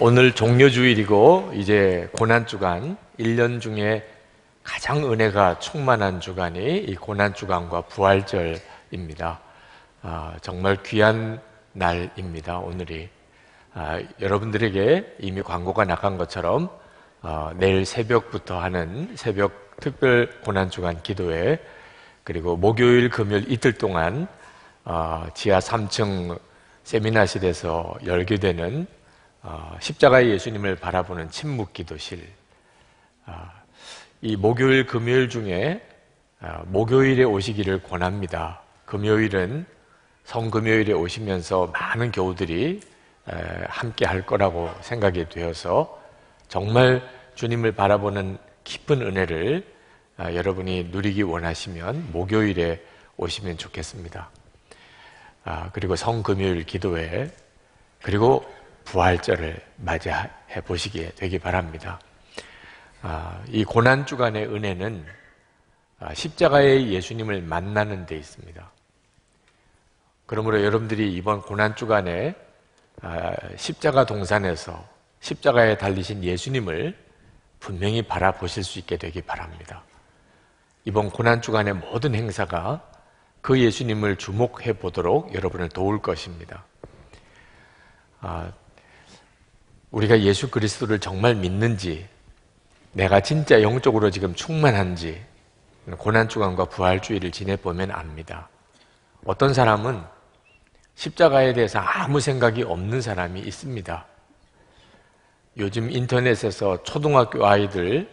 오늘 종려주일이고 이제 고난주간, 1년 중에 가장 은혜가 충만한 주간이 이 고난주간과 부활절입니다. 정말 귀한 날입니다. 오늘이 여러분들에게 이미 광고가 나간 것처럼 내일 새벽부터 하는 새벽 특별 고난주간 기도회, 그리고 목요일 금요일 이틀 동안 지하 3층 세미나실에서 열게 되는 십자가의 예수님을 바라보는 침묵기도실, 이 목요일 금요일 중에 목요일에 오시기를 권합니다. 금요일은 성금요일에 오시면서 많은 교우들이 함께 할 거라고 생각이 되어서 정말 주님을 바라보는 깊은 은혜를 여러분이 누리기 원하시면 목요일에 오시면 좋겠습니다. 그리고 성금요일 기도회, 그리고 부활절을 맞이해 보시게 되기 바랍니다. 이 고난주간의 은혜는 십자가의 예수님을 만나는 데 있습니다. 그러므로 여러분들이 이번 고난주간에 십자가 동산에서 십자가에 달리신 예수님을 분명히 바라보실 수 있게 되기 바랍니다. 이번 고난주간의 모든 행사가 그 예수님을 주목해 보도록 여러분을 도울 것입니다. 우리가 예수 그리스도를 정말 믿는지, 내가 진짜 영적으로 지금 충만한지 고난주간과 부활주일을 지내보면 압니다. 어떤 사람은 십자가에 대해서 아무 생각이 없는 사람이 있습니다. 요즘 인터넷에서 초등학교 아이들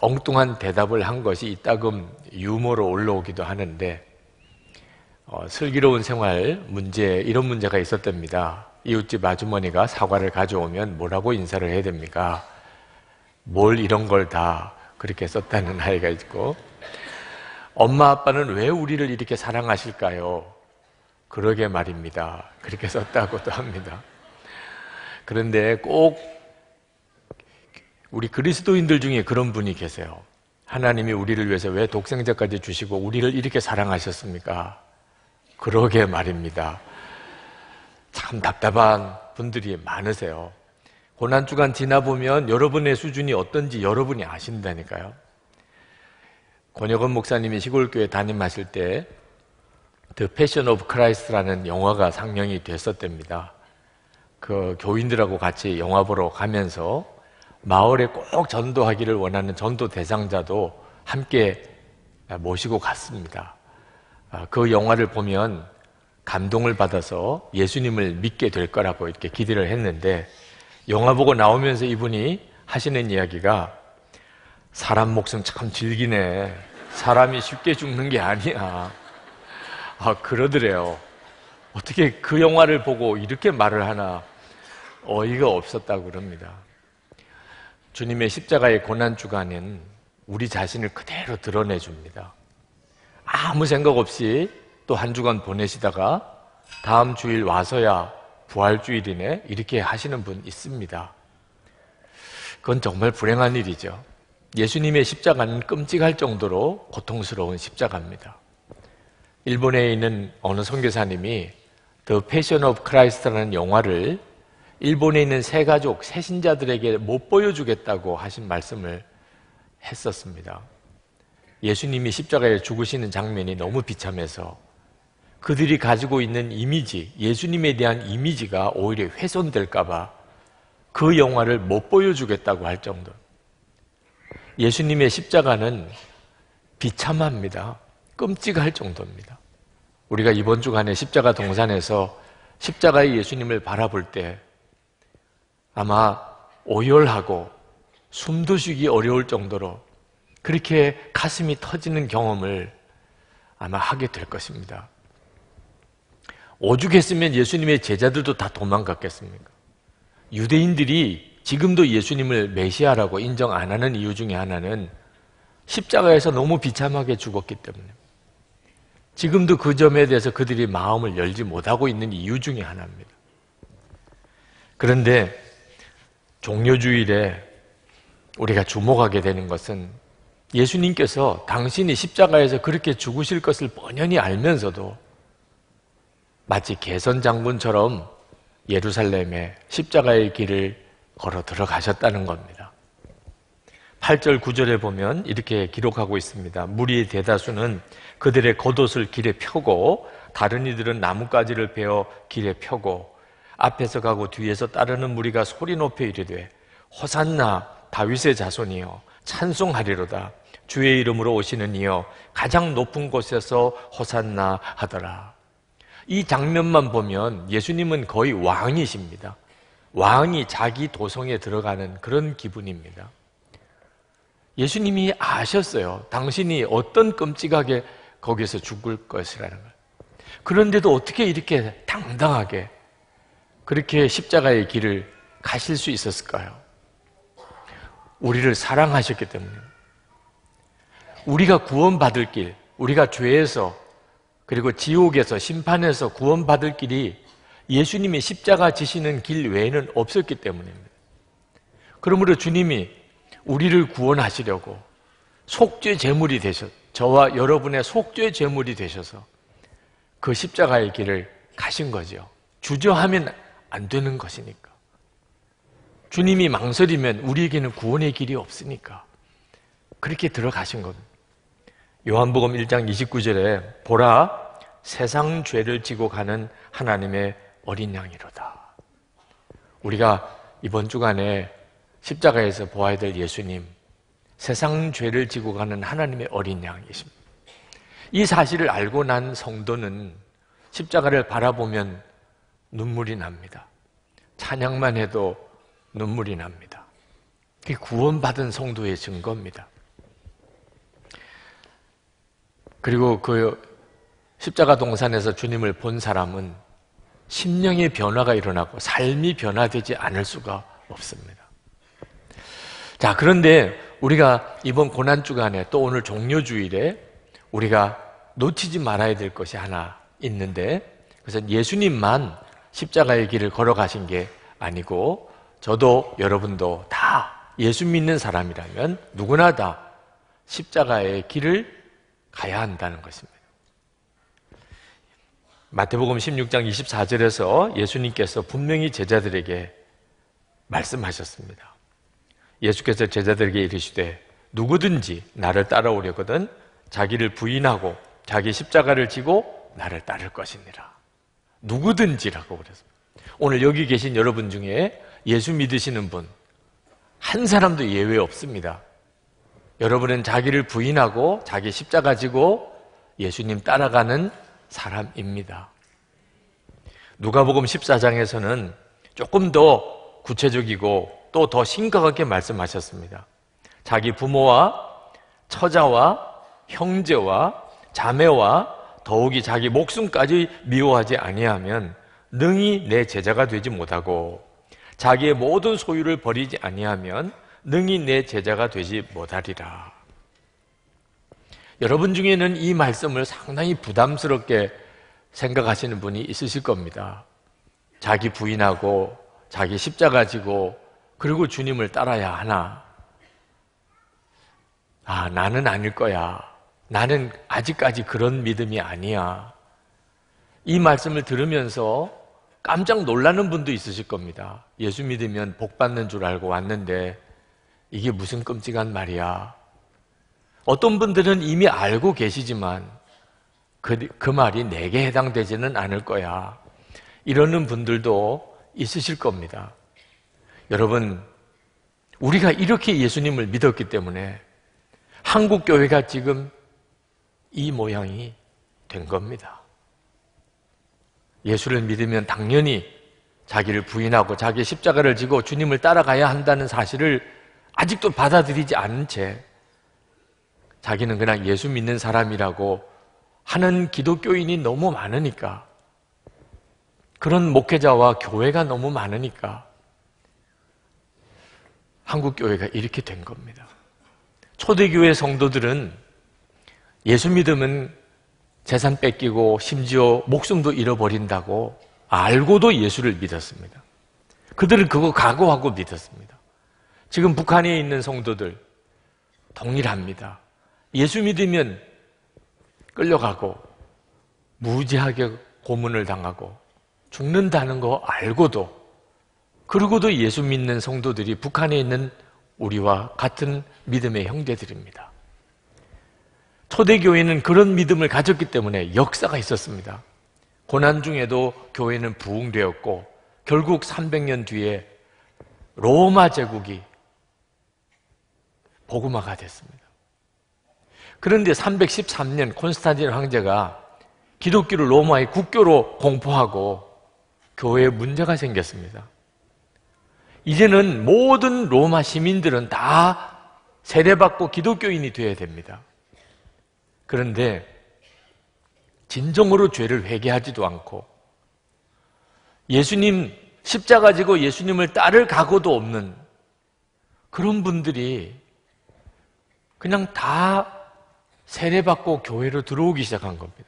엉뚱한 대답을 한 것이 이따금 유머로 올라오기도 하는데, 슬기로운 생활 문제, 이런 문제가 있었답니다. 이웃집 아주머니가 사과를 가져오면 뭐라고 인사를 해야 됩니까? 뭘 이런 걸 다 그렇게 썼다는 아이가 있고, 엄마 아빠는 왜 우리를 이렇게 사랑하실까요? 그러게 말입니다. 그렇게 썼다고도 합니다. 그런데 꼭 우리 그리스도인들 중에 그런 분이 계세요. 하나님이 우리를 위해서 왜 독생자까지 주시고 우리를 이렇게 사랑하셨습니까? 그러게 말입니다. 참 답답한 분들이 많으세요. 고난주간 지나보면 여러분의 수준이 어떤지 여러분이 아신다니까요. 권혁원 목사님이 시골교회 담임하실 때 The Passion of Christ라는 영화가 상영이 됐었답니다. 그 교인들하고 같이 영화 보러 가면서 마을에 꼭 전도하기를 원하는 전도 대상자도 함께 모시고 갔습니다. 그 영화를 보면 감동을 받아서 예수님을 믿게 될 거라고 이렇게 기대를 했는데, 영화 보고 나오면서 이분이 하시는 이야기가, 사람 목숨 참 질기네. 사람이 쉽게 죽는 게 아니야. 그러더래요. 어떻게 그 영화를 보고 이렇게 말을 하나, 어이가 없었다고 그럽니다. 주님의 십자가의 고난주간은 우리 자신을 그대로 드러내줍니다. 아무 생각 없이 또 한 주간 보내시다가 다음 주일 와서야 부활주일이네, 이렇게 하시는 분 있습니다. 그건 정말 불행한 일이죠. 예수님의 십자가는 끔찍할 정도로 고통스러운 십자가입니다. 일본에 있는 어느 선교사님이 The Passion of Christ라는 영화를 일본에 있는 새 가족, 새 신자들에게 못 보여주겠다고 하신 말씀을 했었습니다. 예수님이 십자가에 죽으시는 장면이 너무 비참해서 그들이 가지고 있는 이미지, 예수님에 대한 이미지가 오히려 훼손될까봐 그 영화를 못 보여주겠다고 할 정도. 예수님의 십자가는 비참합니다. 끔찍할 정도입니다. 우리가 이번 주간에 십자가 동산에서 십자가의 예수님을 바라볼 때 아마 오열하고 숨도 쉬기 어려울 정도로 그렇게 가슴이 터지는 경험을 아마 하게 될 것입니다. 오죽했으면 예수님의 제자들도 다 도망갔겠습니까? 유대인들이 지금도 예수님을 메시아라고 인정 안 하는 이유 중에 하나는 십자가에서 너무 비참하게 죽었기 때문에, 지금도 그 점에 대해서 그들이 마음을 열지 못하고 있는 이유 중에 하나입니다. 그런데 종려주일에 우리가 주목하게 되는 것은, 예수님께서 당신이 십자가에서 그렇게 죽으실 것을 뻔연히 알면서도 마치 개선 장군처럼 예루살렘의 십자가의 길을 걸어 들어가셨다는 겁니다. 8절 9절에 보면 이렇게 기록하고 있습니다. 무리의 대다수는 그들의 겉옷을 길에 펴고 다른 이들은 나뭇가지를 베어 길에 펴고 앞에서 가고 뒤에서 따르는 무리가 소리 높여 이르되 호산나 다윗의 자손이여 찬송하리로다 주의 이름으로 오시는 이여 가장 높은 곳에서 호산나 하더라. 이 장면만 보면 예수님은 거의 왕이십니다. 왕이 자기 도성에 들어가는 그런 기분입니다. 예수님이 아셨어요. 당신이 어떤 끔찍하게 거기에서 죽을 것이라는 걸. 그런데도 어떻게 이렇게 당당하게 그렇게 십자가의 길을 가실 수 있었을까요? 우리를 사랑하셨기 때문입니다. 우리가 구원받을 길, 우리가 죄에서 그리고 지옥에서 심판에서 구원받을 길이 예수님이 십자가 지시는 길 외에는 없었기 때문입니다. 그러므로 주님이 우리를 구원하시려고 속죄 제물이 되셔서 저와 여러분의 속죄 제물이 되셔서 그 십자가의 길을 가신 거죠. 주저하면 안 되는 것이니까. 주님이 망설이면 우리에게는 구원의 길이 없으니까 그렇게 들어가신 겁니다. 요한복음 1장 29절에 보라 세상 죄를 지고 가는 하나님의 어린 양이로다. 우리가 이번 주간에 십자가에서 보아야 될 예수님, 세상 죄를 지고 가는 하나님의 어린 양이십니다. 이 사실을 알고 난 성도는 십자가를 바라보면 눈물이 납니다. 찬양만 해도 눈물이 납니다. 그게 구원받은 성도의 증거입니다. 그리고 그 십자가 동산에서 주님을 본 사람은 심령의 변화가 일어나고 삶이 변화되지 않을 수가 없습니다. 자, 그런데 우리가 이번 고난주간에 또 오늘 종료주일에 우리가 놓치지 말아야 될 것이 하나 있는데 그것은 예수님만 십자가의 길을 걸어가신 게 아니고 저도 여러분도 다 예수 믿는 사람이라면 누구나 다 십자가의 길을 가야 한다는 것입니다. 마태복음 16장 24절에서 예수님께서 분명히 제자들에게 말씀하셨습니다. 예수께서 제자들에게 이르시되 누구든지 나를 따라오려거든 자기를 부인하고 자기 십자가를 지고 나를 따를 것이니라. 누구든지라고 그랬습니다. 오늘 여기 계신 여러분 중에 예수 믿으시는 분 한 사람도 예외 없습니다. 여러분은 자기를 부인하고 자기 십자가 지고 예수님 따라가는 사람입니다. 누가복음 14장에서는 조금 더 구체적이고 또 더 심각하게 말씀하셨습니다. 자기 부모와 처자와 형제와 자매와 더욱이 자기 목숨까지 미워하지 아니하면 능히 내 제자가 되지 못하고 자기의 모든 소유를 버리지 아니하면 능히 내 제자가 되지 못하리라. 여러분 중에는 이 말씀을 상당히 부담스럽게 생각하시는 분이 있으실 겁니다. 자기 부인하고 자기 십자가 지고 그리고 주님을 따라야 하나? 아, 나는 아닐 거야. 나는 아직까지 그런 믿음이 아니야. 이 말씀을 들으면서 깜짝 놀라는 분도 있으실 겁니다. 예수 믿으면 복 받는 줄 알고 왔는데 이게 무슨 끔찍한 말이야. 어떤 분들은 이미 알고 계시지만 그 말이 내게 해당되지는 않을 거야. 이러는 분들도 있으실 겁니다. 여러분, 우리가 이렇게 예수님을 믿었기 때문에 한국 교회가 지금 이 모양이 된 겁니다. 예수를 믿으면 당연히 자기를 부인하고 자기 십자가를 지고 주님을 따라가야 한다는 사실을 아직도 받아들이지 않은 채 자기는 그냥 예수 믿는 사람이라고 하는 기독교인이 너무 많으니까 그런 목회자와 교회가 너무 많으니까 한국교회가 이렇게 된 겁니다. 초대교회 성도들은 예수 믿으면 재산 뺏기고 심지어 목숨도 잃어버린다고 알고도 예수를 믿었습니다. 그들은 그거 각오하고 믿었습니다. 지금 북한에 있는 성도들 동일합니다. 예수 믿으면 끌려가고 무지하게 고문을 당하고 죽는다는 거 알고도, 그러고도 예수 믿는 성도들이 북한에 있는 우리와 같은 믿음의 형제들입니다. 초대교회는 그런 믿음을 가졌기 때문에 역사가 있었습니다. 고난 중에도 교회는 부흥되었고 결국 300년 뒤에 로마 제국이 복음화가 됐습니다. 그런데 313년 콘스탄틴 황제가 기독교를 로마의 국교로 공포하고 교회에 문제가 생겼습니다. 이제는 모든 로마 시민들은 다 세례받고 기독교인이 되어야 됩니다. 그런데 진정으로 죄를 회개하지도 않고 예수님 십자가 지고 예수님을 따를 각오도 없는 그런 분들이 그냥 다 세례받고 교회로 들어오기 시작한 겁니다.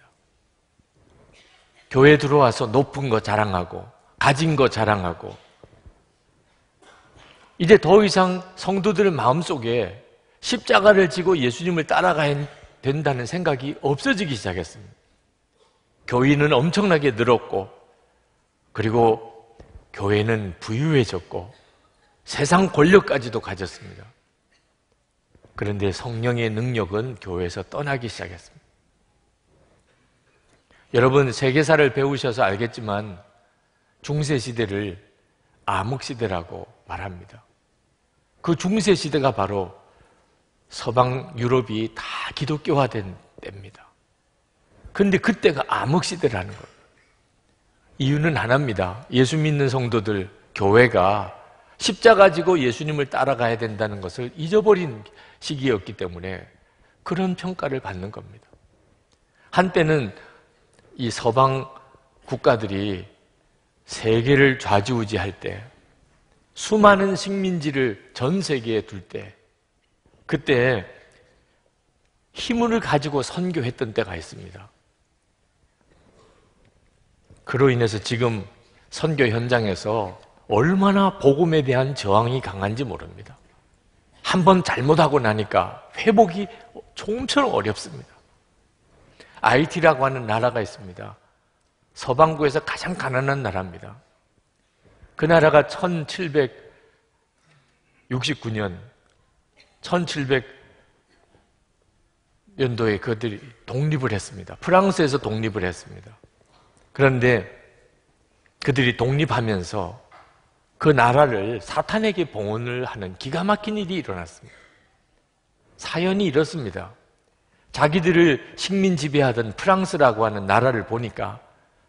교회 들어와서 높은 거 자랑하고 가진 거 자랑하고, 이제 더 이상 성도들 마음속에 십자가를 지고 예수님을 따라가야 된다는 생각이 없어지기 시작했습니다. 교인은 엄청나게 늘었고, 그리고 교회는 부유해졌고 세상 권력까지도 가졌습니다. 그런데 성령의 능력은 교회에서 떠나기 시작했습니다. 여러분, 세계사를 배우셔서 알겠지만 중세시대를 암흑시대라고 말합니다. 그 중세시대가 바로 서방 유럽이 다 기독교화된 때입니다. 그런데 그때가 암흑시대라는 거예요. 이유는 하나입니다. 예수 믿는 성도들, 교회가 십자가 지고 예수님을 따라가야 된다는 것을 잊어버린 시기였기 때문에 그런 평가를 받는 겁니다. 한때는 이 서방 국가들이 세계를 좌지우지할 때, 수많은 식민지를 전 세계에 둘 때, 그때 힘을 가지고 선교했던 때가 있습니다. 그로 인해서 지금 선교 현장에서 얼마나 복음에 대한 저항이 강한지 모릅니다. 한번 잘못하고 나니까 회복이 좀처럼 어렵습니다. IT라고 하는 나라가 있습니다. 서방구에서 가장 가난한 나라입니다. 그 나라가 1769년, 1700년도에 그들이 독립을 했습니다. 프랑스에서 독립을 했습니다. 그런데 그들이 독립하면서 그 나라를 사탄에게 봉헌을 하는 기가 막힌 일이 일어났습니다. 사연이 이렇습니다. 자기들을 식민 지배하던 프랑스라고 하는 나라를 보니까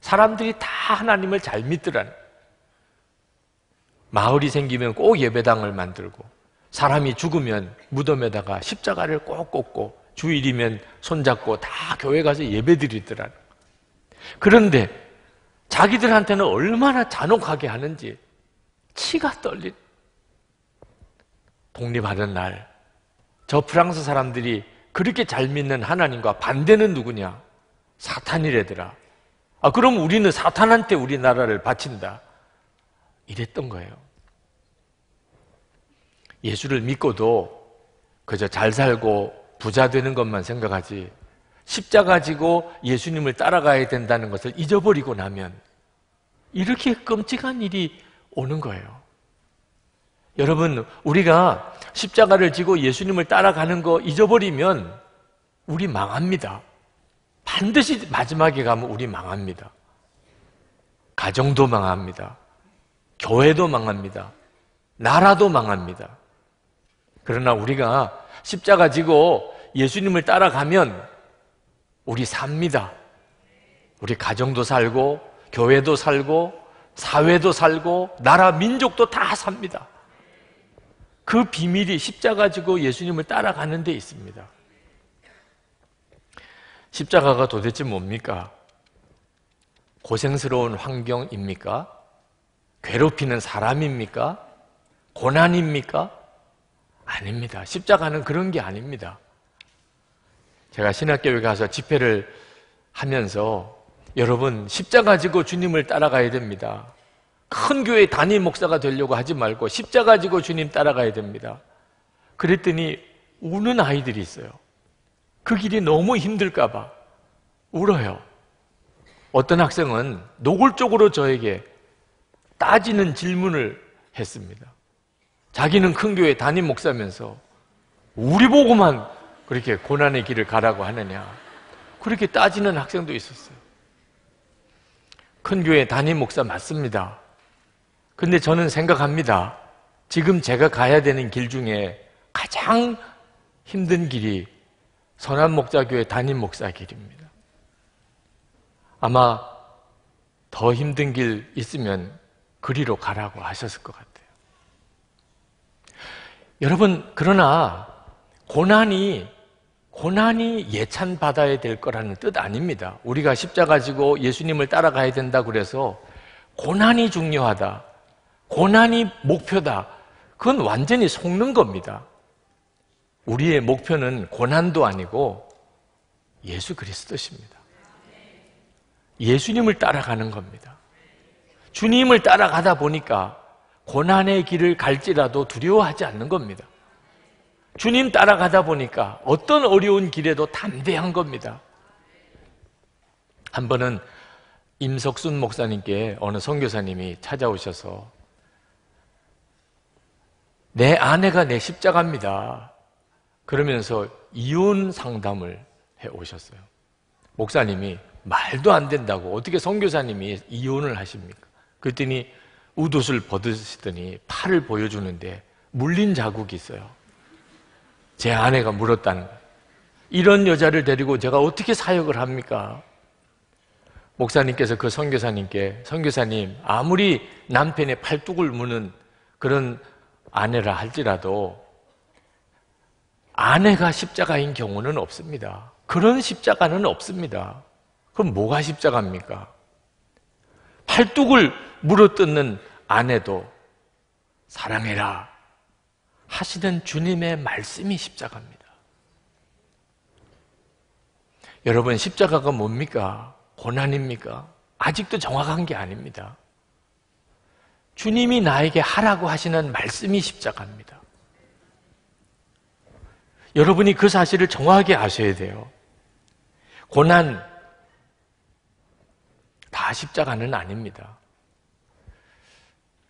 사람들이 다 하나님을 잘 믿더라는, 마을이 생기면 꼭 예배당을 만들고, 사람이 죽으면 무덤에다가 십자가를 꼭 꽂고, 주일이면 손잡고 다 교회 가서 예배드리더라는. 그런데 자기들한테는 얼마나 잔혹하게 하는지 치가 떨린. 독립하는 날 저 프랑스 사람들이 그렇게 잘 믿는 하나님과 반대는 누구냐? 사탄이래더라. 아, 그럼 우리는 사탄한테 우리 나라를 바친다. 이랬던 거예요. 예수를 믿고도 그저 잘 살고 부자 되는 것만 생각하지, 십자가 지고 예수님을 따라가야 된다는 것을 잊어버리고 나면 이렇게 끔찍한 일이 오는 거예요. 여러분, 우리가 십자가를 지고 예수님을 따라가는 거 잊어버리면 우리 망합니다. 반드시 마지막에 가면 우리 망합니다. 가정도 망합니다. 교회도 망합니다. 나라도 망합니다. 그러나 우리가 십자가 지고 예수님을 따라가면 우리 삽니다. 우리 가정도 살고, 교회도 살고, 사회도 살고, 나라, 민족도 다 삽니다. 그 비밀이 십자가 지고 예수님을 따라가는 데 있습니다. 십자가가 도대체 뭡니까? 고생스러운 환경입니까? 괴롭히는 사람입니까? 고난입니까? 아닙니다. 십자가는 그런 게 아닙니다. 제가 신학교에 가서 집회를 하면서, 여러분, 십자가 지고 주님을 따라가야 됩니다. 큰 교회 단임 목사가 되려고 하지 말고 십자가 지고 주님 따라가야 됩니다. 그랬더니 우는 아이들이 있어요. 그 길이 너무 힘들까 봐 울어요. 어떤 학생은 노골적으로 저에게 따지는 질문을 했습니다. 자기는 큰 교회 담임 목사면서 우리 보고만 그렇게 고난의 길을 가라고 하느냐, 그렇게 따지는 학생도 있었어요. 큰 교회 담임 목사 맞습니다. 근데 저는 생각합니다. 지금 제가 가야 되는 길 중에 가장 힘든 길이 선한목자교회 담임 목사 길입니다. 아마 더 힘든 길 있으면 그리로 가라고 하셨을 것 같아요. 여러분, 그러나 고난이 예찬받아야 될 거라는 뜻 아닙니다. 우리가 십자가 지고 예수님을 따라가야 된다 그래서 고난이 중요하다, 고난이 목표다, 그건 완전히 속는 겁니다. 우리의 목표는 고난도 아니고 예수 그리스도십니다. 예수님을 따라가는 겁니다. 주님을 따라가다 보니까 고난의 길을 갈지라도 두려워하지 않는 겁니다. 주님 따라가다 보니까 어떤 어려운 길에도 담대한 겁니다. 한 번은 임석순 목사님께 어느 선교사님이 찾아오셔서 내 아내가 내 십자가입니다 그러면서 이혼 상담을 해 오셨어요. 목사님이 말도 안 된다고, 어떻게 선교사님이 이혼을 하십니까? 그랬더니 우돛을 벗으시더니 팔을 보여주는데 물린 자국이 있어요. 제 아내가 물었다는 거예요. 이런 여자를 데리고 제가 어떻게 사역을 합니까? 목사님께서 그 선교사님께, 선교사님, 아무리 남편의 팔뚝을 무는 그런 아내라 할지라도 아내가 십자가인 경우는 없습니다. 그런 십자가는 없습니다. 그럼 뭐가 십자가입니까? 팔뚝을 물어뜯는 아내도 사랑해라 하시는 주님의 말씀이 십자가입니다. 여러분, 십자가가 뭡니까? 고난입니까? 아직도 정확한 게 아닙니다. 주님이 나에게 하라고 하시는 말씀이 십자가입니다. 여러분이 그 사실을 정확하게 아셔야 돼요. 고난 다 십자가는 아닙니다.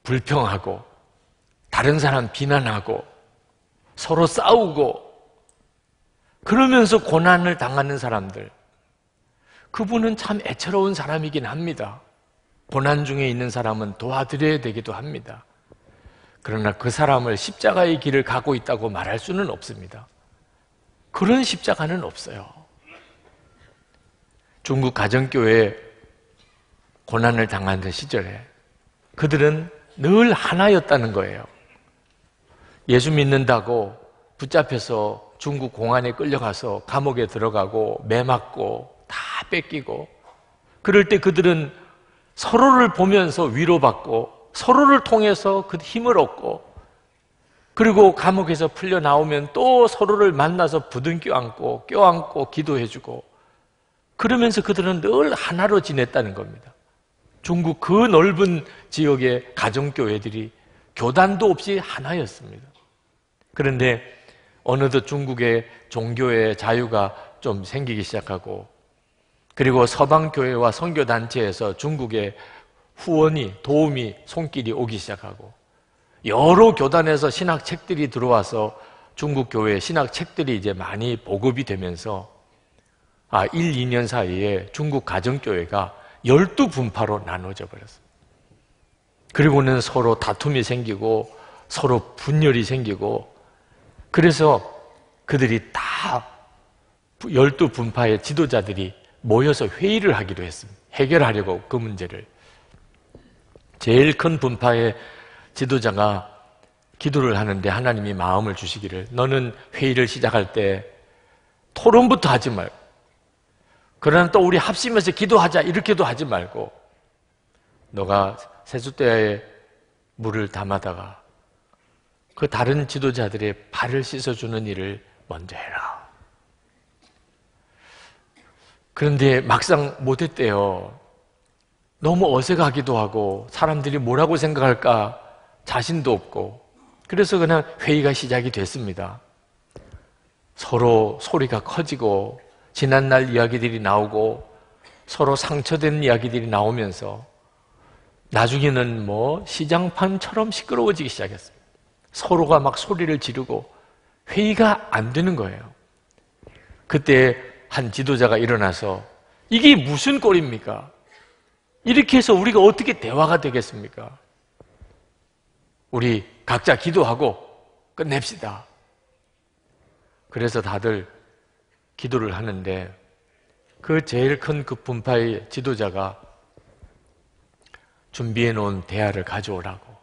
불평하고 다른 사람 비난하고 서로 싸우고 그러면서 고난을 당하는 사람들, 그분은 참 애처로운 사람이긴 합니다. 고난 중에 있는 사람은 도와드려야 되기도 합니다. 그러나 그 사람을 십자가의 길을 가고 있다고 말할 수는 없습니다. 그런 십자가는 없어요. 중국 가정교회에 고난을 당하는 시절에 그들은 늘 하나였다는 거예요. 예수 믿는다고 붙잡혀서 중국 공안에 끌려가서 감옥에 들어가고 매맞고 다 뺏기고, 그럴 때 그들은 서로를 보면서 위로받고 서로를 통해서 그 힘을 얻고, 그리고 감옥에서 풀려나오면 또 서로를 만나서 부둥켜 안고 껴안고 기도해주고, 그러면서 그들은 늘 하나로 지냈다는 겁니다. 중국 그 넓은 지역의 가정교회들이 교단도 없이 하나였습니다. 그런데 어느덧 중국의 종교의 자유가 좀 생기기 시작하고, 그리고 서방교회와 선교단체에서 중국의 후원이, 도움이, 손길이 오기 시작하고, 여러 교단에서 신학책들이 들어와서 중국 교회의 신학책들이 이제 많이 보급이 되면서 1, 2년 사이에 중국 가정교회가 12분파로 나눠져 버렸습니다. 그리고는 서로 다툼이 생기고 서로 분열이 생기고, 그래서 그들이 다 12분파의 지도자들이 모여서 회의를 하기로 했습니다. 해결하려고 그 문제를. 제일 큰 분파의 지도자가 기도를 하는데 하나님이 마음을 주시기를, 너는 회의를 시작할 때 토론부터 하지 말고, 그러나 또 우리 합심해서 기도하자 이렇게도 하지 말고, 너가 세숫대야에 물을 담아다가 그 다른 지도자들의 발을 씻어주는 일을 먼저 해라. 그런데 막상 못했대요. 너무 어색하기도 하고 사람들이 뭐라고 생각할까 자신도 없고, 그래서 그냥 회의가 시작이 됐습니다. 서로 소리가 커지고 지난 날 이야기들이 나오고 서로 상처되는 이야기들이 나오면서 나중에는 뭐 시장판처럼 시끄러워지기 시작했습니다. 서로가 막 소리를 지르고 회의가 안 되는 거예요. 그때 한 지도자가 일어나서 이게 무슨 꼴입니까? 이렇게 해서 우리가 어떻게 대화가 되겠습니까? 우리 각자 기도하고 끝냅시다. 그래서 다들 기도를 하는데 그 제일 큰 그 분파의 지도자가 준비해 놓은 대야를 가져오라고,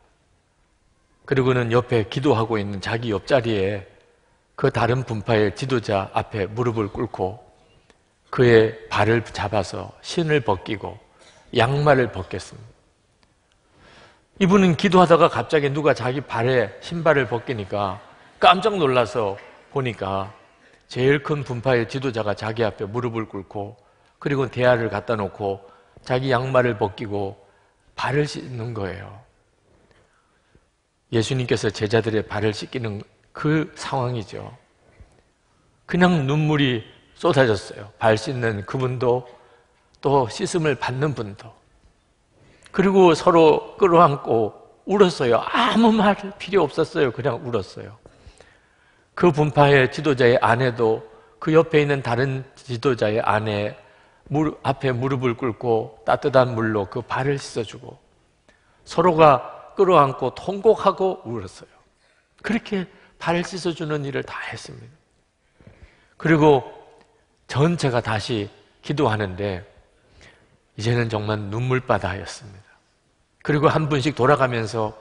그리고는 옆에 기도하고 있는 자기 옆자리에 그 다른 분파의 지도자 앞에 무릎을 꿇고 그의 발을 잡아서 신을 벗기고 양말을 벗겼습니다. 이분은 기도하다가 갑자기 누가 자기 발에 신발을 벗기니까 깜짝 놀라서 보니까 제일 큰 분파의 지도자가 자기 앞에 무릎을 꿇고, 그리고 대야를 갖다 놓고 자기 양말을 벗기고 발을 씻는 거예요. 예수님께서 제자들의 발을 씻기는 그 상황이죠. 그냥 눈물이 쏟아졌어요. 발 씻는 그분도, 또 씻음을 받는 분도. 그리고 서로 끌어안고 울었어요. 아무 말 필요 없었어요. 그냥 울었어요. 그 분파의 지도자의 아내도 그 옆에 있는 다른 지도자의 아내 앞에 무릎을 꿇고 따뜻한 물로 그 발을 씻어주고 서로가 끌어안고 통곡하고 울었어요. 그렇게 발을 씻어주는 일을 다 했습니다. 그리고 전체가 다시 기도하는데 이제는 정말 눈물바다였습니다. 그리고 한 분씩 돌아가면서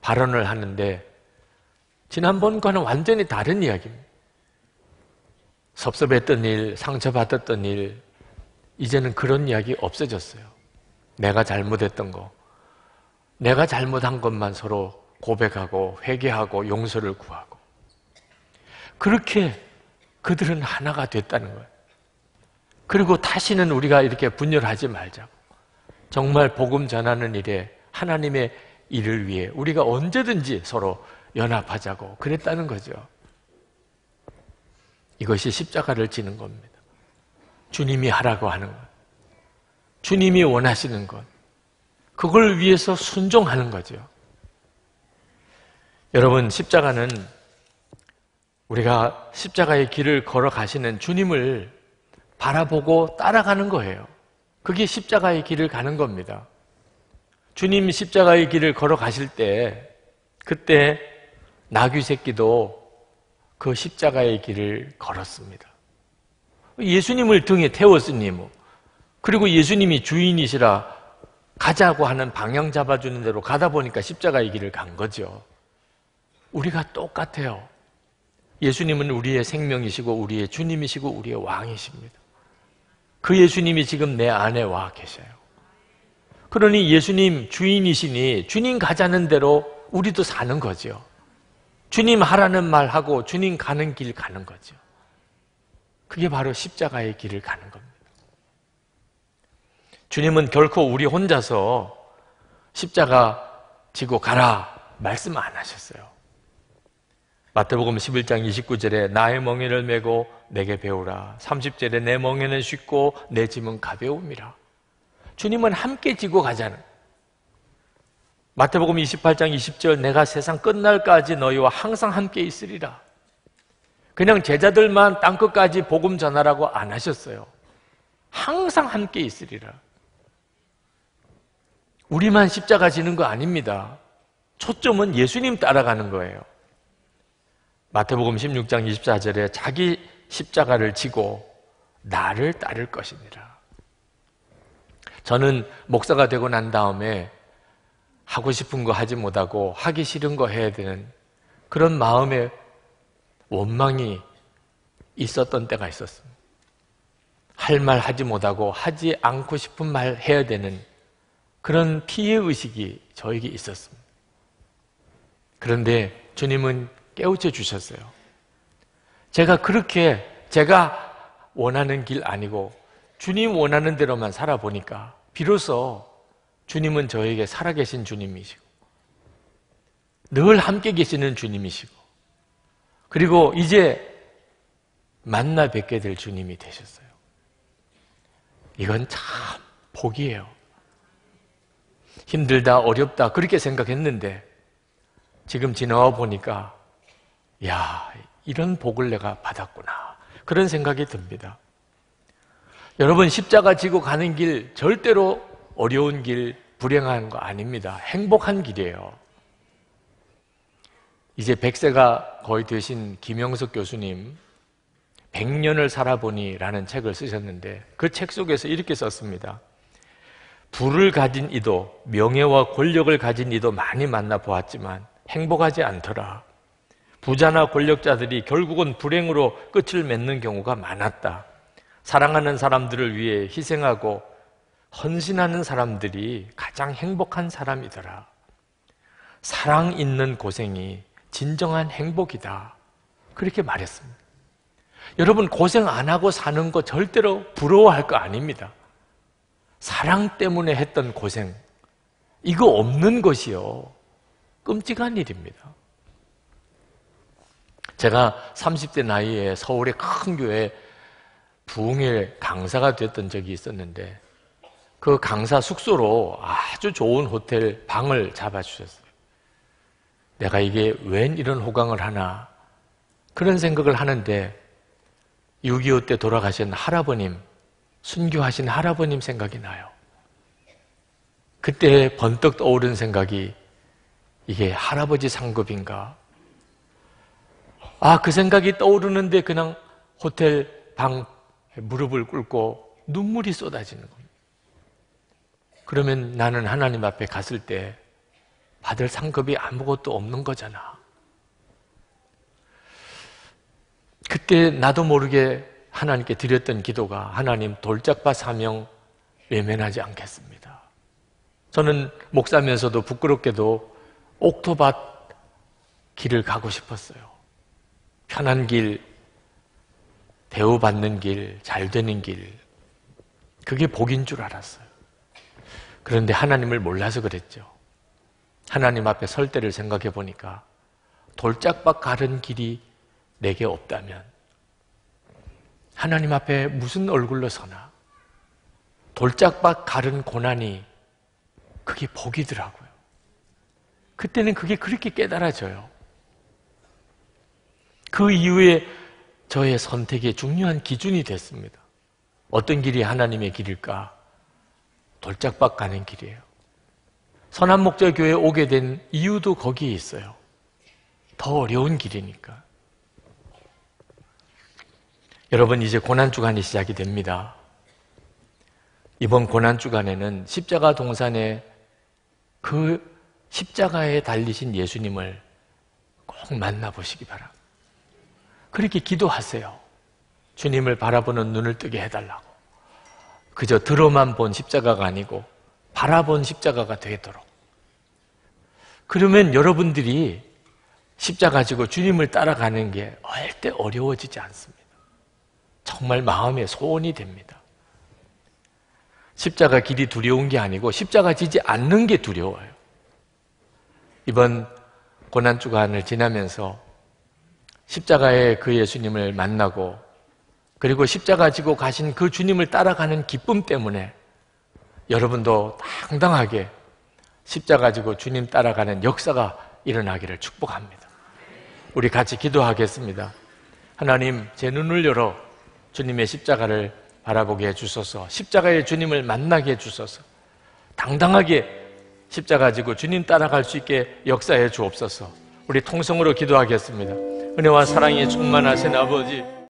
발언을 하는데 지난번과는 완전히 다른 이야기입니다. 섭섭했던 일, 상처받았던 일, 이제는 그런 이야기 없어졌어요. 내가 잘못했던 거, 내가 잘못한 것만 서로 고백하고 회개하고 용서를 구하고 그렇게 그들은 하나가 됐다는 거예요. 그리고 다시는 우리가 이렇게 분열하지 말자고, 정말 복음 전하는 일에, 하나님의 일을 위해 우리가 언제든지 서로 연합하자고 그랬다는 거죠. 이것이 십자가를 지는 겁니다. 주님이 하라고 하는 것, 주님이 원하시는 것, 그걸 위해서 순종하는 거죠. 여러분, 십자가는 우리가 십자가의 길을 걸어가시는 주님을 바라보고 따라가는 거예요. 그게 십자가의 길을 가는 겁니다. 주님이 십자가의 길을 걸어가실 때, 그때 나귀 새끼도 그 십자가의 길을 걸었습니다. 예수님을 등에 태웠으니, 그리고 예수님이 주인이시라 가자고 하는 방향 잡아주는 대로 가다 보니까 십자가의 길을 간 거죠. 우리가 똑같아요. 예수님은 우리의 생명이시고 우리의 주님이시고 우리의 왕이십니다. 그 예수님이 지금 내 안에 와 계셔요. 그러니 예수님 주인이시니 주님 가자는 대로 우리도 사는 거죠. 주님 하라는 말하고 주님 가는 길 가는 거죠. 그게 바로 십자가의 길을 가는 겁니다. 주님은 결코 우리 혼자서 십자가 지고 가라 말씀 안 하셨어요. 마태복음 11장 29절에 나의 멍에를 메고 내게 배우라. 30절에 내 멍에는 쉽고 내 짐은 가벼움이라. 주님은 함께 지고 가자는. 마태복음 28장 20절 내가 세상 끝날까지 너희와 항상 함께 있으리라. 그냥 제자들만 땅끝까지 복음 전하라고 안 하셨어요. 항상 함께 있으리라. 우리만 십자가 지는 거 아닙니다. 초점은 예수님 따라가는 거예요. 마태복음 16장 24절에 자기 십자가를 지고 나를 따를 것이니라. 저는 목사가 되고 난 다음에 하고 싶은 거 하지 못하고 하기 싫은 거 해야 되는 그런 마음의 원망이 있었던 때가 있었습니다. 할 말 하지 못하고 하지 않고 싶은 말 해야 되는 그런 피해의식이 저에게 있었습니다. 그런데 주님은 깨우쳐 주셨어요. 제가 그렇게 제가 원하는 길 아니고 주님 원하는 대로만 살아보니까 비로소 주님은 저에게 살아계신 주님이시고 늘 함께 계시는 주님이시고 그리고 이제 만나 뵙게 될 주님이 되셨어요. 이건 참 복이에요. 힘들다, 어렵다 그렇게 생각했는데 지금 지나와 보니까 야, 이런 복을 내가 받았구나 그런 생각이 듭니다. 여러분, 십자가 지고 가는 길 절대로 어려운 길, 불행한 거 아닙니다. 행복한 길이에요. 이제 100세가 거의 되신 김영석 교수님 100년을 살아보니 라는 책을 쓰셨는데 그 책 속에서 이렇게 썼습니다. 부를 가진 이도, 명예와 권력을 가진 이도 많이 만나보았지만 행복하지 않더라. 부자나 권력자들이 결국은 불행으로 끝을 맺는 경우가 많았다. 사랑하는 사람들을 위해 희생하고 헌신하는 사람들이 가장 행복한 사람이더라. 사랑 있는 고생이 진정한 행복이다. 그렇게 말했습니다. 여러분, 고생 안 하고 사는 거 절대로 부러워할 거 아닙니다. 사랑 때문에 했던 고생, 이거 없는 것이요, 끔찍한 일입니다. 제가 30대 나이에 서울의 큰 교회 부흥회 강사가 됐던 적이 있었는데 그 강사 숙소로 아주 좋은 호텔 방을 잡아주셨어요. 내가 이게 웬 이런 호강을 하나 그런 생각을 하는데 6.25 때 돌아가신 할아버님, 순교하신 할아버님 생각이 나요. 그때 번뜩 떠오른 생각이 이게 할아버지 상급인가? 아, 그 생각이 떠오르는데 그냥 호텔 방 무릎을 꿇고 눈물이 쏟아지는 겁니다. 그러면 나는 하나님 앞에 갔을 때 받을 상급이 아무것도 없는 거잖아. 그때 나도 모르게 하나님께 드렸던 기도가 하나님, 돌짝밭 사명 외면하지 않겠습니다. 저는 목사면서도 부끄럽게도 옥토밭 길을 가고 싶었어요. 편한 길, 대우받는 길, 잘 되는 길, 그게 복인 줄 알았어요. 그런데 하나님을 몰라서 그랬죠. 하나님 앞에 설 때를 생각해 보니까 돌짝밭 가는 길이 내게 없다면 하나님 앞에 무슨 얼굴로 서나? 돌짝밭 가른 고난이 그게 복이더라고요. 그때는 그게 그렇게 깨달아져요. 그 이후에 저의 선택의 중요한 기준이 됐습니다. 어떤 길이 하나님의 길일까? 돌짝밭 가는 길이에요. 선한목자교회에 오게 된 이유도 거기에 있어요. 더 어려운 길이니까. 여러분, 이제 고난주간이 시작이 됩니다. 이번 고난주간에는 십자가 동산에 그 십자가에 달리신 예수님을 꼭 만나보시기 바랍니다. 그렇게 기도하세요. 주님을 바라보는 눈을 뜨게 해달라고. 그저 들어만 본 십자가가 아니고 바라본 십자가가 되도록. 그러면 여러분들이 십자가 지고 주님을 따라가는 게 절대 어려워지지 않습니다. 정말 마음의 소원이 됩니다. 십자가 길이 두려운 게 아니고 십자가 지지 않는 게 두려워요. 이번 고난주간을 지나면서 십자가의 그 예수님을 만나고 그리고 십자가 지고 가신 그 주님을 따라가는 기쁨 때문에 여러분도 당당하게 십자가 지고 주님 따라가는 역사가 일어나기를 축복합니다. 우리 같이 기도하겠습니다. 하나님, 제 눈을 열어 주님의 십자가를 바라보게 해주소서. 십자가의 주님을 만나게 해주소서. 당당하게 십자가 지고 주님 따라갈 수 있게 역사해 주옵소서. 우리 통성으로 기도하겠습니다. 은혜와 사랑이 충만하신 아버지,